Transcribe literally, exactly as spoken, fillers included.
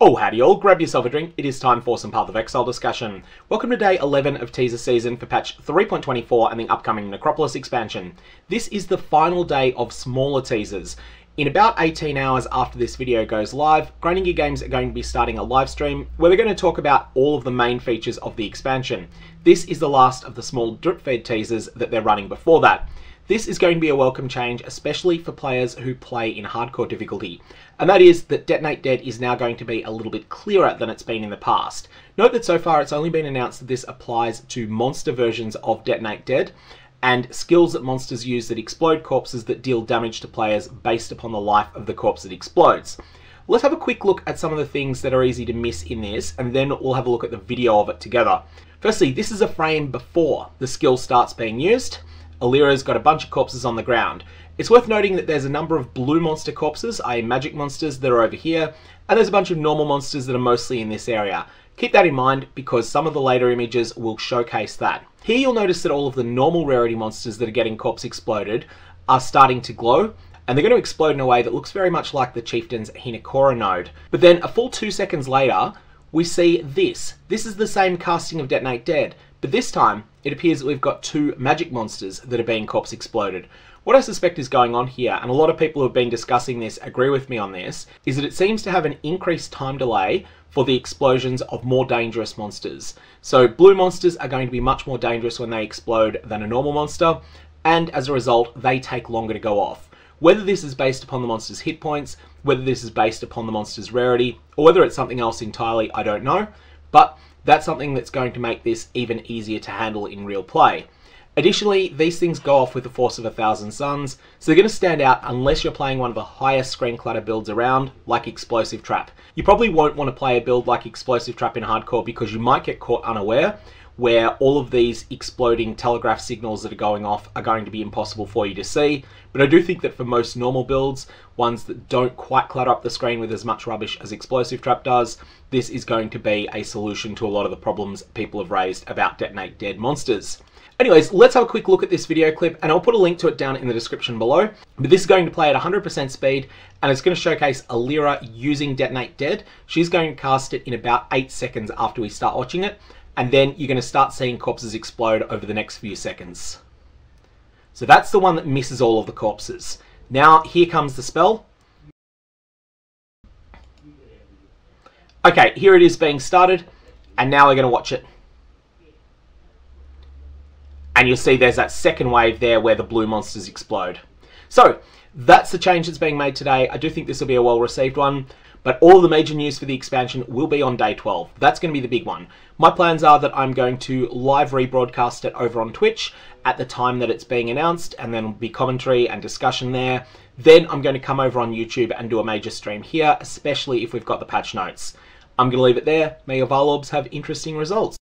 Oh, howdy all, grab yourself a drink, it is time for some Path of Exile discussion. Welcome to day eleven of teaser season for patch three point twenty-four and the upcoming Necropolis expansion. This is the final day of smaller teasers. In about eighteen hours after this video goes live, Grinding Gear Games are going to be starting a live stream where we're going to talk about all of the main features of the expansion. This is the last of the small drip-fed teasers that they're running before that. This is going to be a welcome change, especially for players who play in hardcore difficulty, and that is that Detonate Dead is now going to be a little bit clearer than it's been in the past. Note that so far it's only been announced that this applies to monster versions of Detonate Dead, and skills that monsters use that explode corpses that deal damage to players based upon the life of the corpse that explodes. Let's have a quick look at some of the things that are easy to miss in this, and then we'll have a look at the video of it together. Firstly, this is a frame before the skill starts being used. Alira's got a bunch of corpses on the ground. It's worth noting that there's a number of blue monster corpses, that is magic monsters, that are over here, and there's a bunch of normal monsters that are mostly in this area. Keep that in mind because some of the later images will showcase that. Here you'll notice that all of the normal rarity monsters that are getting corpse exploded are starting to glow, and they're going to explode in a way that looks very much like the Chieftain's Hinakora node. But then a full two seconds later, we see this. This is the same casting of Detonate Dead, but this time it appears that we've got two magic monsters that are being corpse exploded. What I suspect is going on here, and a lot of people who have been discussing this agree with me on this, is that it seems to have an increased time delay for the explosions of more dangerous monsters. So blue monsters are going to be much more dangerous when they explode than a normal monster, and as a result they take longer to go off. Whether this is based upon the monster's hit points, whether this is based upon the monster's rarity, or whether it's something else entirely, I don't know, but that's something that's going to make this even easier to handle in real play. Additionally, these things go off with the force of a thousand suns, so they're going to stand out unless you're playing one of the highest screen clutter builds around, like Explosive Trap. You probably won't want to play a build like Explosive Trap in hardcore because you might get caught unaware, where all of these exploding telegraph signals that are going off are going to be impossible for you to see. But I do think that for most normal builds, ones that don't quite clutter up the screen with as much rubbish as Explosive Trap does, this is going to be a solution to a lot of the problems people have raised about Detonate Dead monsters. Anyways, let's have a quick look at this video clip, and I'll put a link to it down in the description below. But this is going to play at one hundred percent speed, and it's going to showcase Alira using Detonate Dead. She's going to cast it in about eight seconds after we start watching it, and then you're going to start seeing corpses explode over the next few seconds. So that's the one that misses all of the corpses. Now, here comes the spell. Okay, here it is being started, and now we're going to watch it. And you'll see there's that second wave there where the blue monsters explode. So, that's the change that's being made today. I do think this will be a well-received one. But all the major news for the expansion will be on day twelve. That's going to be the big one. My plans are that I'm going to live rebroadcast it over on Twitch at the time that it's being announced, and then be commentary and discussion there. Then I'm going to come over on YouTube and do a major stream here, especially if we've got the patch notes. I'm going to leave it there. May your Vaal Orbs have interesting results.